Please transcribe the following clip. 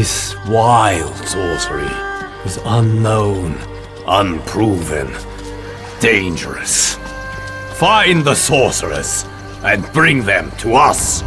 This wild sorcery is unknown, unproven, dangerous. Find the sorcerers and bring them to us!